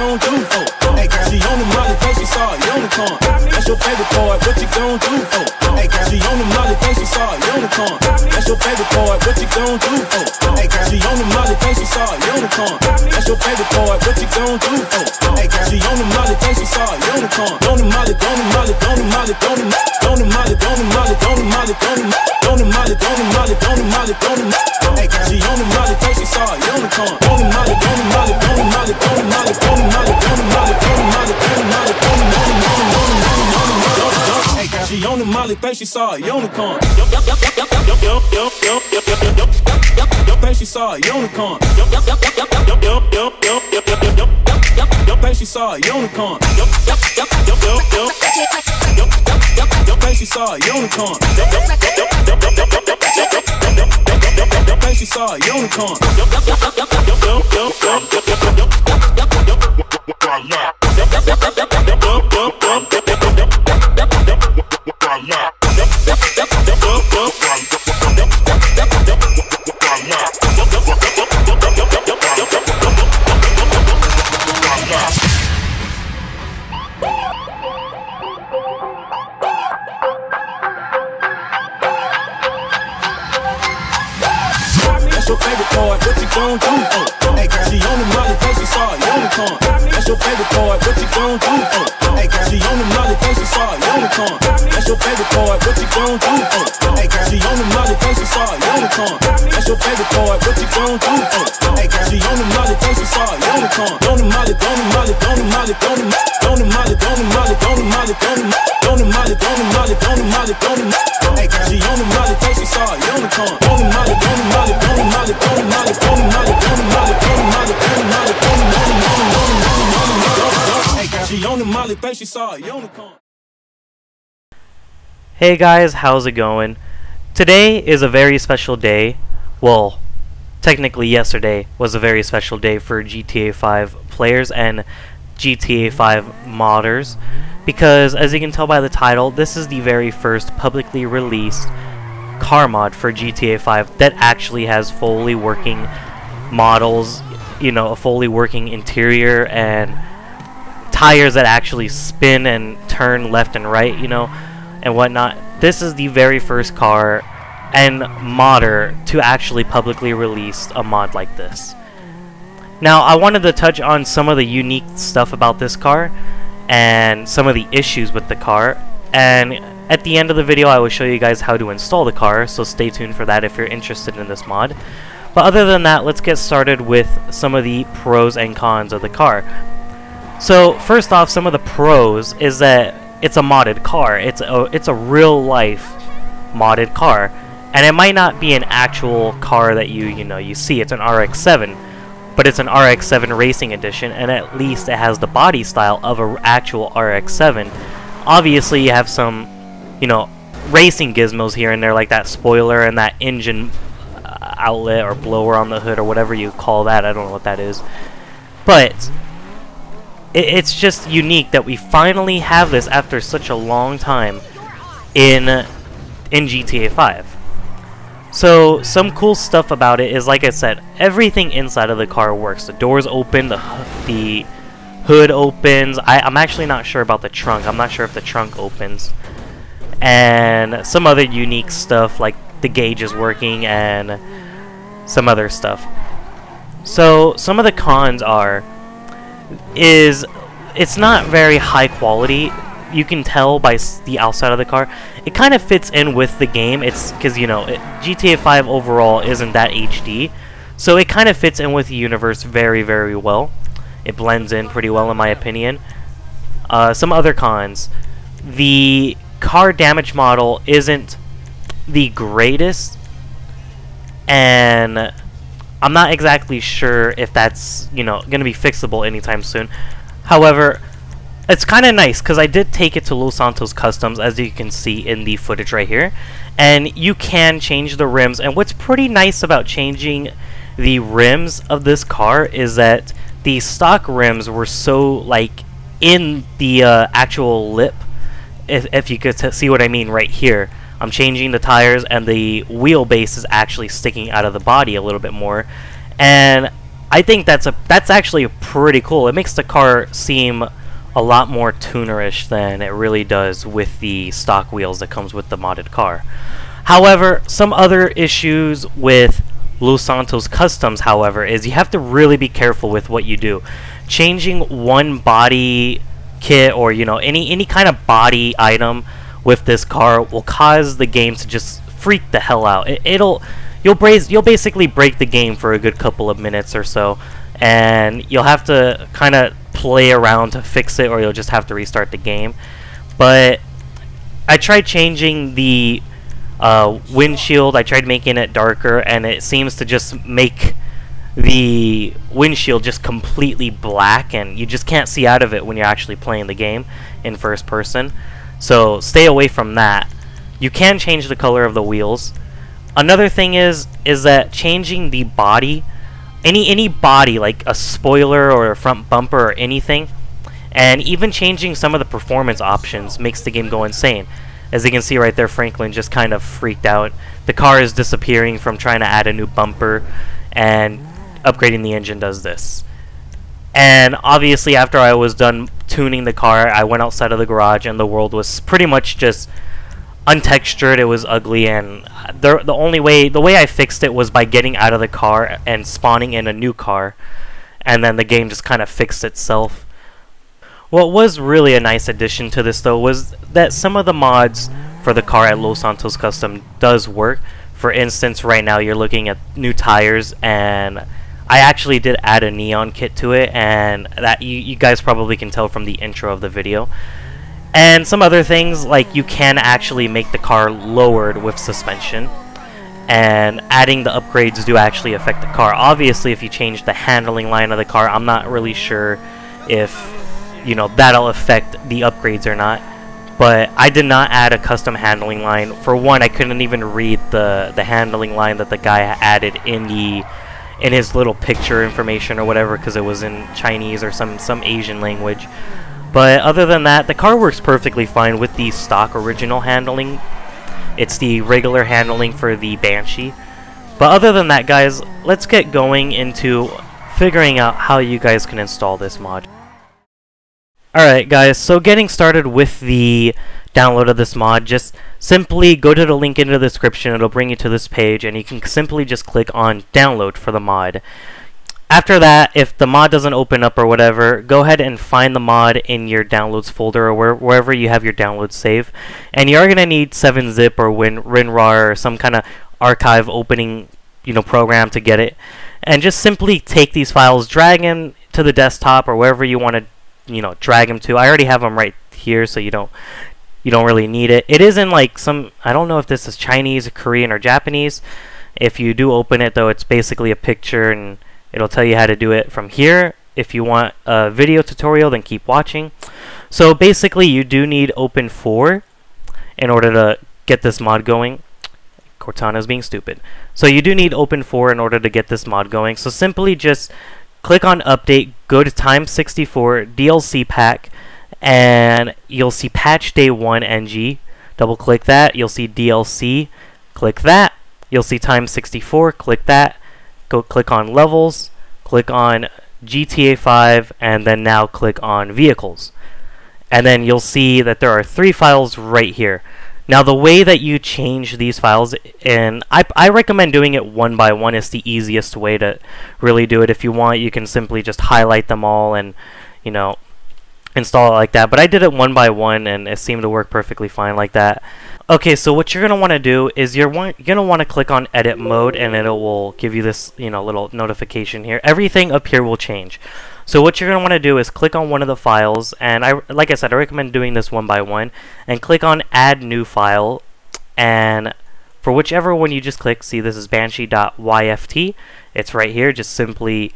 gon' do for? Hey girl, she on the molly, think she saw a unicorn. That's your favorite part, what you gon' do for? Hey girl, she on the molly, think she saw a unicorn. That's your favorite part, what you gon' do for? Hey girl, she on the molly, think she saw a unicorn. That's your favorite part, what you gon' do for? Hey girl, she on the molly, think she saw a unicorn. On the molly, on the molly, on the molly, on the molly, on the molly, on the molly, on the molly, on the molly, on the molly, on the molly, on the molly. Hey girl, she on the molly, think she saw a unicorn. On the molly, on the molly, on the molly, on the molly, on the molly, on the molly, on the molly, on the molly, on the molly. Hey girl, she on the molly, think she saw a unicorn. Think she saw a unicorn. Think she saw a unicorn. Think she saw a unicorn. Think she saw a unicorn. Hey guys, how's it going? Today is a very special day. Well, technically yesterday was a very special day for GTA 5 players and GTA 5 modders, because as you can tell by the title, this is the very first publicly released car mod for GTA 5 that actually has fully working models, you know, a fully working interior and tires that actually spin and turn left and right, you know, and whatnot. This is the very first car and modder to actually publicly release a mod like this. Now, I wanted to touch on some of the unique stuff about this car and some of the issues with the car, and at the end of the video I will show you guys how to install the car, so stay tuned for that if you're interested in this mod. But other than that, let's get started with some of the pros and cons of the car. So first off, some of the pros is that it's a modded car. It's a real life modded car, and it might not be an actual car that you see. It's an RX-7, but it's an RX-7 Racing Edition, and at least it has the body style of an actual RX-7. Obviously, you have some, you know, racing gizmos here and there, like that spoiler and that engine outlet or blower on the hood or whatever you call that. I don't know what that is, but it's just unique that we finally have this after such a long time in GTA 5. So some cool stuff about it is, like I said, everything inside of the car works. The doors open, the hood opens. I'm actually not sure about the trunk. I'm not sure if the trunk opens. And some other unique stuff like the gauge is working and some other stuff. So some of the cons are it's not very high quality. You can tell by the outside of the car. It kind of fits in with the game. It's because, you know, GTA 5 overall isn't that HD, so it kind of fits in with the universe very, very well. It blends in pretty well, in my opinion. Some other cons: the car damage model isn't the greatest, and I'm not exactly sure if that's, you know, going to be fixable anytime soon. However, it's kind of nice because I did take it to Los Santos Customs, as you can see in the footage right here, and you can change the rims. And what's pretty nice about changing the rims of this car is that the stock rims were so, like, in the actual lip, if you could see what I mean right here. I'm changing the tires and the wheelbase is actually sticking out of the body a little bit more, and I think that's actually pretty cool. It makes the car seem a lot more tunerish than it really does with the stock wheels that comes with the modded car. However, some other issues with Los Santos Customs, however, is you have to really be careful with what you do. Changing one body kit or, you know, any kind of body item with this car will cause the game to just freak the hell out. You'll basically break the game for a good couple of minutes or so, and you'll have to kind of play around to fix it, or you'll just have to restart the game. But I tried changing the windshield. I tried making it darker, and it seems to just make the windshield just completely black, and you just can't see out of it when you're actually playing the game in first person. So stay away from that. You can change the color of the wheels. Another thing is that changing the body, any body, like a spoiler or a front bumper or anything, and even changing some of the performance options makes the game go insane. As you can see right there, Franklin just kind of freaked out. The car is disappearing from trying to add a new bumper, and upgrading the engine does this. And obviously after I was done tuning the car, I went outside of the garage and the world was pretty much just untextured. It was ugly, and the way I fixed it was by getting out of the car and spawning in a new car, and then the game just kind of fixed itself. What was really a nice addition to this though was that some of the mods for the car at Los Santos Custom does work. For instance, right now you're looking at new tires, and I actually did add a neon kit to it, and that you guys probably can tell from the intro of the video. And some other things, like you can actually make the car lowered with suspension, and adding the upgrades do actually affect the car. Obviously, if you change the handling line of the car, I'm not really sure if, you know, that'll affect the upgrades or not, but I did not add a custom handling line. For one, I couldn't even read the handling line that the guy added in his little picture information or whatever, because it was in Chinese or some Asian language. But other than that, the car works perfectly fine with the stock original handling. It's the regular handling for the Banshee. But other than that, guys, let's get going into figuring out how you guys can install this mod. Alright guys, so getting started with the download of this mod, just simply go to the link in the description. It'll bring you to this page, and you can simply just click on download for the mod. After that, if the mod doesn't open up or whatever, go ahead and find the mod in your downloads folder or wherever you have your downloads save. And you are going to need 7zip or WinRAR or some kind of archive opening, you know, program to get it. And just simply take these files, drag them to the desktop or wherever you want to, you know, drag them to. I already have them right here, so you don't really need it. It is in like some, I don't know if this is Chinese, Korean, or Japanese. If you do open it though, it's basically a picture, and it'll tell you how to do it from here. If you want a video tutorial, then keep watching. So basically, you do need Open4 in order to get this mod going. Cortana's being stupid. So you do need Open4 in order to get this mod going. So simply just click on Update, go to Time 64, DLC Pack, and you'll see Patch Day 1 NG. Double-click that. You'll see DLC. Click that. You'll see Time 64. Click that. Go click on levels, click on GTA 5, and then now click on vehicles. And then you'll see that there are 3 files right here. Now the way that you change these files, and I recommend doing it one by one. It's the easiest way to really do it. If you want, you can simply just highlight them all and, you know, install it like that. But I did it one by one, and it seemed to work perfectly fine like that. Okay, so what you're going to want to do is you're going to want to click on edit mode, and it will give you this, you know, little notification here. Everything up here will change. So what you're going to want to do is click on one of the files, and like I said, I recommend doing this one by one, and click on add new file, and for whichever one you just click, see this is banshee.yft. It's right here. Just simply,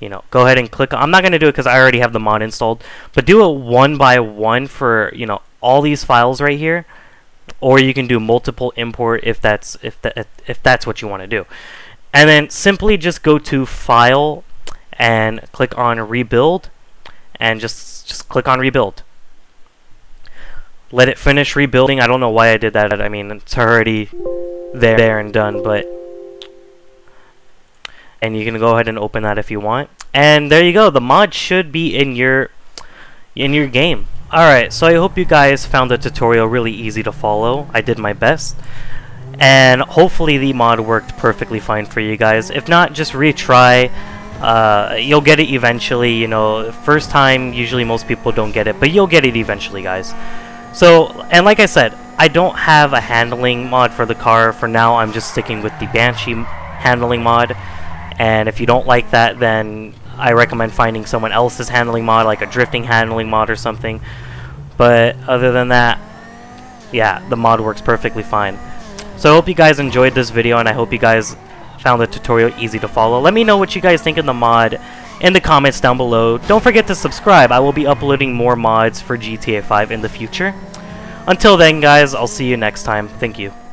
you know, go ahead and click on. I'm not going to do it because I already have the mod installed, but do it one by one for, you know, all these files right here. Or you can do multiple import if that's what you want to do. And then simply just go to File and click on Rebuild, and just click on Rebuild. Let it finish rebuilding. I don't know why I did that. I mean, it's already there and done, but and you can go ahead and open that if you want. And there you go, the mod should be in your game. Alright, so I hope you guys found the tutorial really easy to follow. I did my best, and hopefully the mod worked perfectly fine for you guys. If not, just retry. You'll get it eventually, you know, first time usually most people don't get it, but you'll get it eventually, guys. So, and like I said, I don't have a handling mod for the car. For now, I'm just sticking with the Banshee handling mod, and if you don't like that, then I recommend finding someone else's handling mod, like a drifting handling mod or something. But other than that, yeah, the mod works perfectly fine. So I hope you guys enjoyed this video, and I hope you guys found the tutorial easy to follow. Let me know what you guys think of the mod in the comments down below. Don't forget to subscribe. I will be uploading more mods for GTA 5 in the future. Until then, guys, I'll see you next time. Thank you.